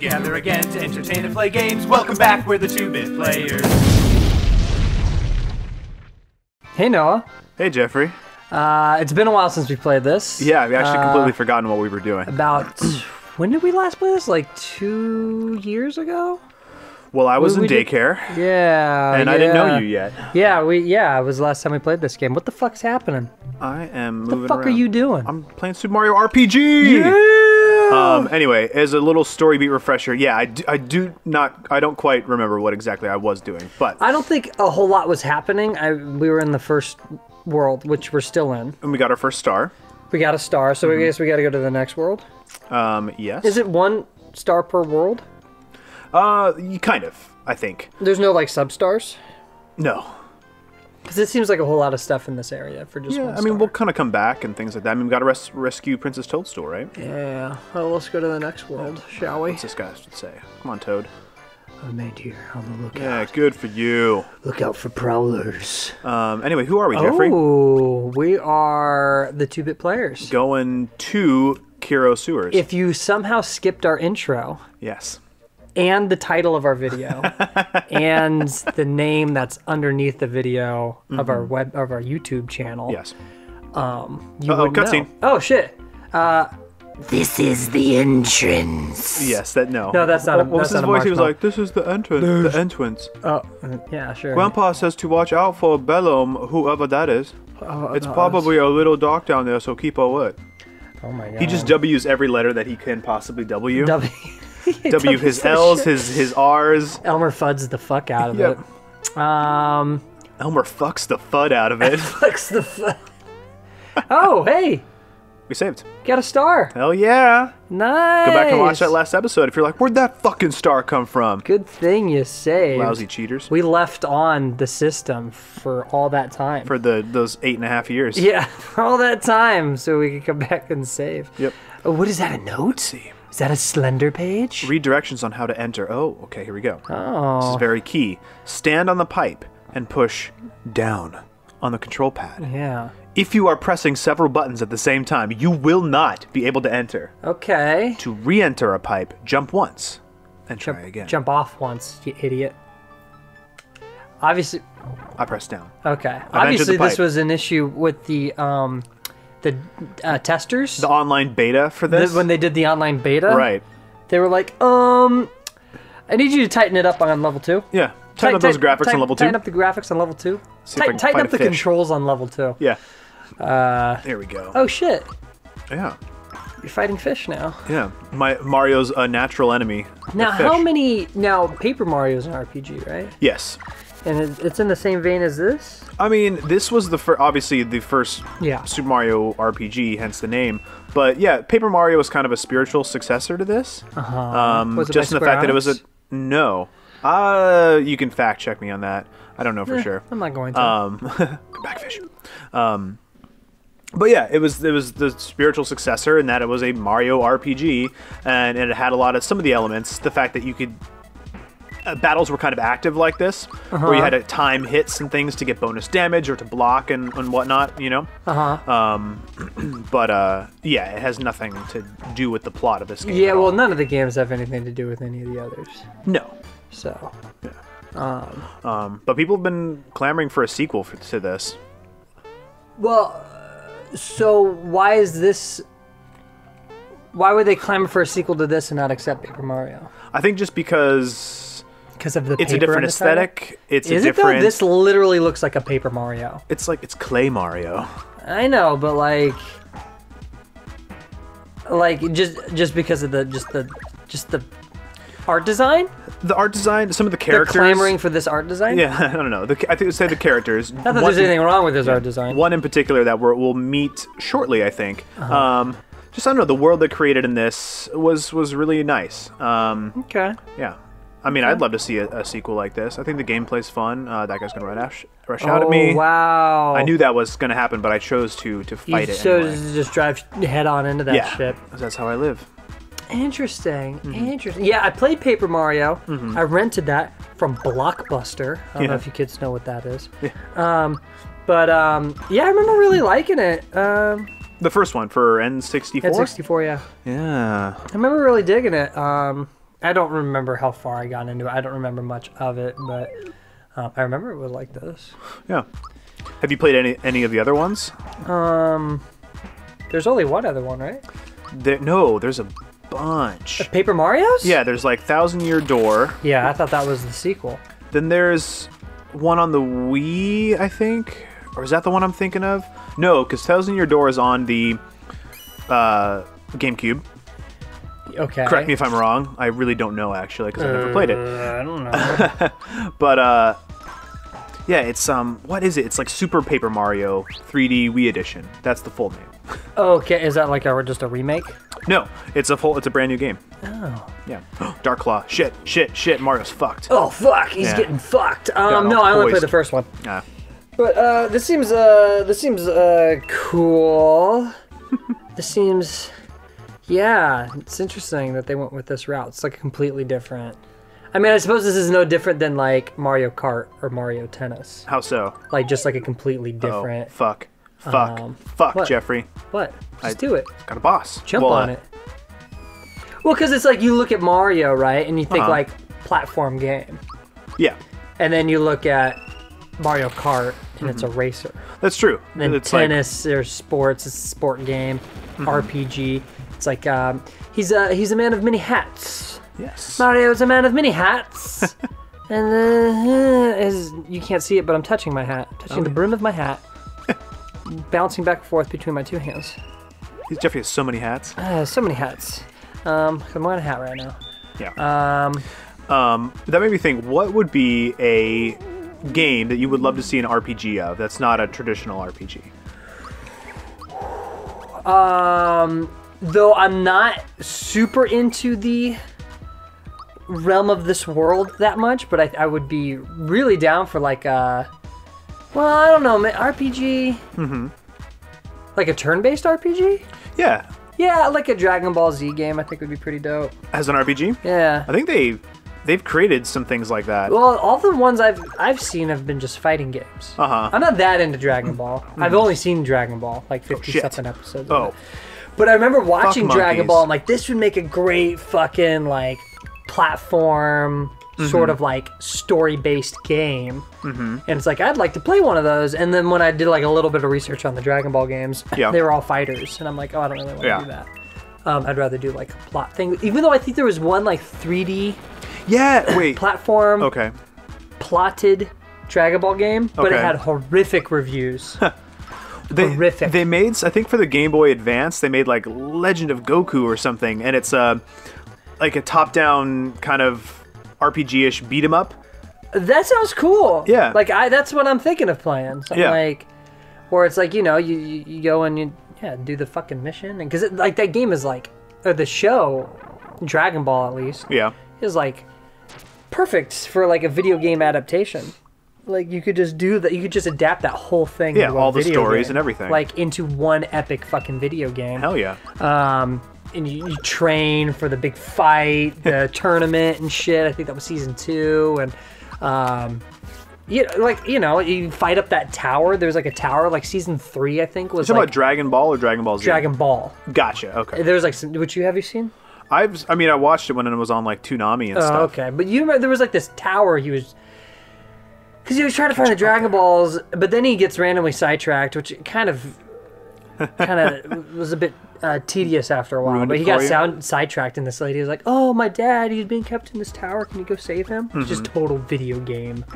together again to entertain and play games. Welcome back, we're the 2-Bit Players. Hey Noah. Hey Jeffrey. It's been a while since we played this. Yeah, we actually completely forgotten what we were doing. About, when did we last play this? Like 2 years ago? Well, I was in daycare. Yeah. And I didn't know you yet. Yeah, it was the last time we played this game. What the fuck's happening? I am moving around. What the fuck are you doing? I'm playing Super Mario RPG! Yeah! Anyway, as a little story beat refresher, yeah, I don't quite remember what exactly I was doing, but... I don't think a whole lot was happening. We were in the first world, which we're still in. And we got our first star. We got a star, so I guess we gotta go to the next world? Yes. Is it one star per world? Kind of, I think. There's no, like, sub-stars? No. Because it seems like a whole lot of stuff in this area for just one star. I mean, we'll kind of come back and things like that. I mean, we've got to rescue Princess Toadstool, right? Yeah. Well, let's go to the next world, shall we? What's this guy should say? Come on, Toad. I'm made here. I'm on the lookout. Yeah, good for you. Look out for prowlers. Anyway, who are we, Jeffrey? Oh, we are the 2-Bit Players. Going to Kero Sewers. If you somehow skipped our intro... Yes. And the title of our video, and the name that's underneath the video of our YouTube channel. Yes. Cutscene. Oh shit. This is the entrance. Yes, no, that's not. What was his voice? He was like, "This is the entrance. The entrance." Oh, yeah, sure. Grandpa says to watch out for Bellum, whoever that is. Oh, it's probably a little dark down there, so keep away. Oh my god. He just W's every letter that he can possibly W. W his L's, his R's. Elmer Fudd's the fuck out of it. Elmer fucks the fud out of it. Fucks the fud. Oh, hey. We saved. Got a star. Hell yeah. Nice. Go back and watch that last episode if you're like, where'd that fucking star come from? Good thing you saved. Lousy cheaters. We left on the system for all that time. For those 8.5 years. Yeah, for all that time so we could come back and save. Yep. Oh, what is that, a note? See. Is that a slender page? Read directions on how to enter. Oh, okay, here we go. Oh. This is very key. Stand on the pipe and push down on the control pad. Yeah. If you are pressing several buttons at the same time, you will not be able to enter. Okay. To re-enter a pipe, jump once and try again. Jump off once, you idiot. Obviously... I pressed down. Okay. Obviously this was an issue with the testers, the online beta for this. When they did the online beta, right? They were like, I need you to tighten it up on level 2. Yeah, tighten up those graphics on level 2. Tighten up the graphics on level 2. Tighten up the controls on level 2. Yeah. There we go. Oh shit. Yeah. You're fighting fish now. Yeah, Mario's a natural enemy. Now, how many? Now, Paper Mario's an RPG, right? Yes. And it's in the same vein as this? I mean, this was the first Super Mario RPG, hence the name. But yeah, Paper Mario was kind of a spiritual successor to this. Uh-huh. Was it just in the fact that it was a... No. You can fact check me on that. I don't know for sure. I'm not going to. Come back, fish. But yeah, it was the spiritual successor in that it was a Mario RPG. And it had a lot of some of the elements. The fact that you could... battles were kind of active like this, where you had to time hits and things to get bonus damage or to block and whatnot, you know? Yeah, it has nothing to do with the plot of this game. Yeah, well, none of the games have anything to do with any of the others. No. So. Yeah. But people have been clamoring for a sequel to this. Well, so why is this... Why would they clamor for a sequel to this and not accept Paper Mario? I think just because of the it's a different aesthetic. Is it different? This literally looks like a Paper Mario. It's like it's clay Mario. I know, but like just because of the art design. The art design, some of the characters. They're clamoring for this art design. Yeah, I don't know. I think say the characters. Not that there's anything wrong with this art design. One in particular that we'll meet shortly, I think. Just, I don't know, the world they created in this was really nice. Okay. Yeah. I mean, I'd love to see a sequel like this. I think the gameplay's fun. That guy's going to rush out at me. Oh, wow. I knew that was going to happen, but I chose to fight it anyway. You chose to just drive head on into that shit. That's how I live. Interesting. Interesting. Yeah, I played Paper Mario. I rented that from Blockbuster. I don't know if you kids know what that is. Yeah. Yeah, I remember really liking it. The first one for N64? N64, yeah. Yeah. I remember really digging it. I don't remember how far I got into it. I don't remember much of it, but I remember it was like this. Yeah. Have you played any of the other ones? There's only one other one, right? No, there's a bunch. The Paper Marios? Yeah, there's like 1000 Year Door. Yeah, I thought that was the sequel. Then there's one on the Wii, I think. Or is that the one I'm thinking of? No, because 1000 Year Door is on the GameCube. Okay. Correct me if I'm wrong. I really don't know, actually, because I've never played it. I don't know. But, yeah, it's, what is it? It's like Super Paper Mario 3D Wii Edition. That's the full name. Okay, is that like just a remake? No, it's a brand new game. Oh. Yeah. Dark Claw. Shit, Mario's fucked. Oh, fuck, he's getting fucked. No, I only played the first one. But, this seems cool. This seems... Yeah, it's interesting that they went with this route. It's like completely different. I mean, I suppose this is no different than like Mario Kart or Mario Tennis. How so? Like just like a completely different. Oh, fuck. Fuck, what? Jeffrey. What? Just do it. Got a boss. Jump on it. Well, because it's like you look at Mario, right? And you think like platform game. Yeah. And then you look at Mario Kart and it's a racer. That's true. And then it's tennis, like... there's sports, it's a sport game, RPG. It's like he's a man of many hats. Yes. Mario's a man of many hats. And you can't see it, but I'm touching my hat. I'm touching the brim of my hat. Bouncing back and forth between my two hands. Jeffrey has so many hats. So many hats. I'm wearing a hat right now. Yeah. That made me think, what would be a game that you would love to see an RPG of that's not a traditional RPG? Though I'm not super into the realm of this world that much, but I would be really down for like a, well, I don't know, RPG, like a turn-based RPG? Yeah. Yeah, like a Dragon Ball Z game I think would be pretty dope. As an RPG? Yeah. I think they've created some things like that. Well, all the ones I've seen have been just fighting games. I'm not that into Dragon Ball. I've only seen Dragon Ball, like 50-something episodes of it. But I remember watching Dragon Ball and like, this would make a great fucking like platform sort of like story-based game. And it's like, I'd like to play one of those. And then when I did like a little bit of research on the Dragon Ball games, they were all fighters. And I'm like, oh, I don't really want to do that. I'd rather do like a plot thing. Even though I think there was one like 3D platform plotted Dragon Ball game, but it had horrific reviews. They made, I think for the Game Boy Advance, they made like Legend of Goku or something, and it's like a top-down kind of RPG-ish beat 'em up. That sounds cool. Yeah. Like that's what I'm thinking of playing. So yeah. Like, or it's like, you know, you go and you do the fucking mission, and because like that game is like, or the show, Dragon Ball at least. Yeah. Is like perfect for like a video game adaptation. Like, you could just do that. You could just adapt that whole thing. Yeah, into all the stories and everything. Like, into one epic fucking video game. Hell yeah. And you train for the big fight, the tournament and shit. I think that was season 2. And, you fight up that tower. There's like a tower, like season 3, I think. Was. You're talking about Dragon Ball or Dragon Ball Z? Dragon Ball. Gotcha, okay. There's like some, which you seen? I mean, I watched it when it was on like Toonami and stuff. Oh, okay. But you remember there was like this tower he was... Because he was trying to find the Dragon Balls, but then he gets randomly sidetracked, which kind of was a bit tedious after a while. Ruined but he got sidetracked, and this lady was like, "Oh, my dad, he's being kept in this tower. Can you go save him?" It's just total video game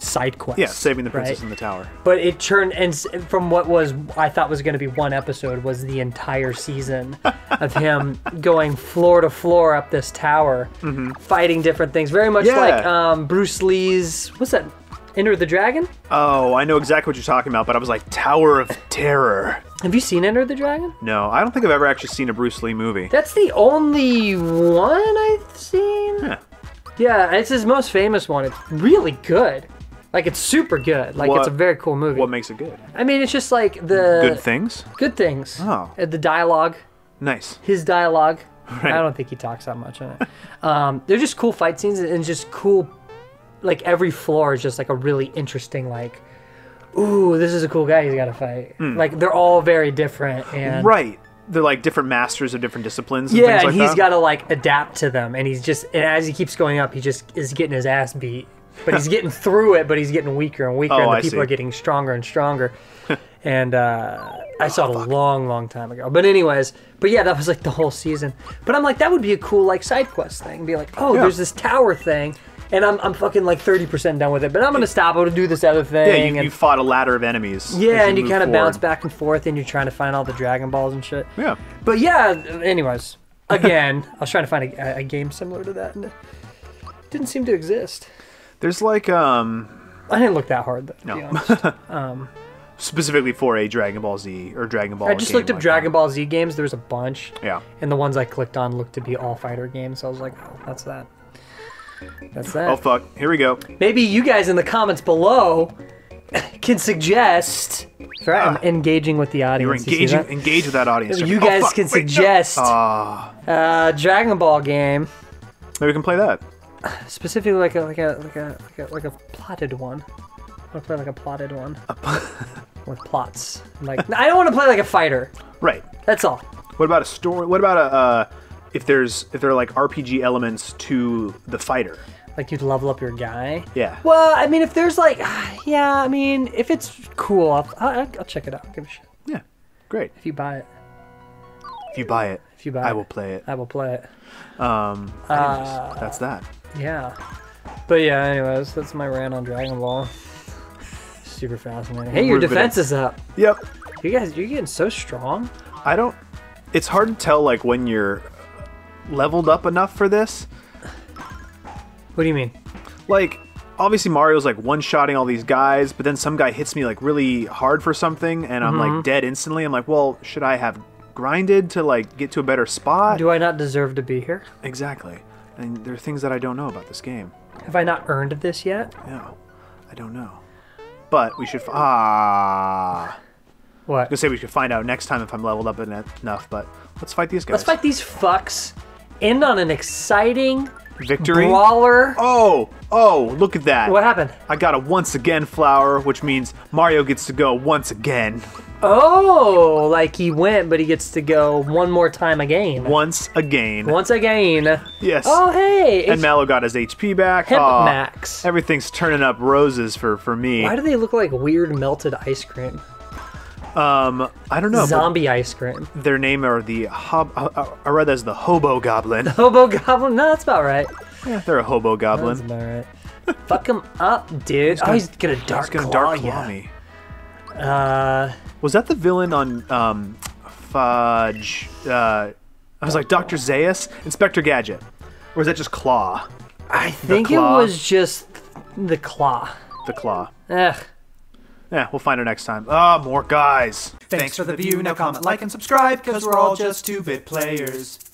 side quest. Yeah, saving the princess in the tower. But it turned, and from what was I thought was going to be one episode, was the entire season of him going floor to floor up this tower, fighting different things. Very much like Bruce Lee's what's that? Enter the Dragon? Oh, I know exactly what you're talking about, but I was like, Tower of Terror. Have you seen Enter the Dragon? No, I don't think I've ever actually seen a Bruce Lee movie. That's the only one I've seen? Huh. Yeah, it's his most famous one. It's really good. Like, it's super good. Like, it's a very cool movie. What makes it good? I mean, it's just like the... Good things? Good things. Oh. The dialogue. Nice. His dialogue. Right. I don't think he talks that much in it. They're just cool fight scenes and just cool... Like, every floor is just, like, a really interesting, like, ooh, this is a cool guy he's got to fight. Like, they're all very different. And right. they're like different masters of different disciplines. And yeah, and he's got to like adapt to them, and he's just, as he keeps going up, he just is getting his ass beat. But he's getting through it, but he's getting weaker and weaker, and the people are getting stronger and stronger. And I saw it a long time ago. But anyways, but yeah, that was like the whole season. But I'm like, that would be a cool like side quest thing. Be like, oh, there's this tower thing, and I'm fucking like 30% done with it, but I'm gonna stop. I'm gonna do this other thing. Yeah, you fought a ladder of enemies. Yeah, and you kind of bounce back and forth, and you're trying to find all the Dragon Balls and shit. Yeah. But yeah, anyways, again, I was trying to find a game similar to that, and it didn't seem to exist. There's like I didn't look that hard though. No. To be honest. Specifically for a Dragon Ball Z or Dragon Ball. I just looked up like Dragon Ball Z games. There was a bunch. Yeah. And the ones I clicked on looked to be all fighter games. So I was like, oh, that's that. That's that. Oh fuck! Here we go. Maybe you guys in the comments below can suggest. Sorry, I'm engaging with the audience. You're engaging. Engage with that audience. You guys can suggest Dragon Ball game. Maybe we can play that. Specifically, like a plotted one. I want to play like a plotted one with plots. Like I don't want to play like a fighter. Right. That's all. What about a story? What about a if there are like RPG elements to the fighter? Like you'd level up your guy. Yeah. Well, I mean, if there's like, yeah, I mean, if it's cool, I'll check it out. I'll give a shit. Yeah. Great. If you buy it. If you buy it. If you buy it. I will play it. I will play it. That's that. Yeah, but yeah. Anyways, that's my rant on Dragon Ball. Super fascinating. Hey, your defense is up. Yep. You guys, you're getting so strong. I don't. It's hard to tell like when you're leveled up enough for this. What do you mean? Like, obviously Mario's like one-shotting all these guys, but then some guy hits me like really hard for something, and I'm like dead instantly. I'm like, well, should I have grinded to like get to a better spot? Do I not deserve to be here? Exactly. And there are things that I don't know about this game. Have I not earned this yet? No, I don't know. But we should. What? I was gonna say we should find out next time if I'm leveled up enough. But let's fight these guys. Let's fight these fucks. End on an exciting victory. Brawler. Oh, oh! Look at that. What happened? I got a once again flower, which means Mario gets to go once again. Oh, like he went, but he gets to go one more time again. Once again. Once again. Yes. Oh, hey. And Mallow got his HP back. Hemp max. Everything's turning up roses for me. Why do they look like weird melted ice cream? I don't know. Zombie ice cream. Their name are the I read that as the Hobo Goblin. The Hobo Goblin? No, that's about right. Yeah, they're a Hobo Goblin. That's about right. Fuck him up, dude. He's gonna dark claw me. Was that the villain on Fudge? I was like Dr. Zaius, Inspector Gadget, or was that just Claw? I think Claw. It was just the Claw. The Claw. Ugh. Yeah, we'll find her next time. Ah, more guys. Thanks for the view. Now comment, like, and subscribe, cause we're all just 2-Bit Players.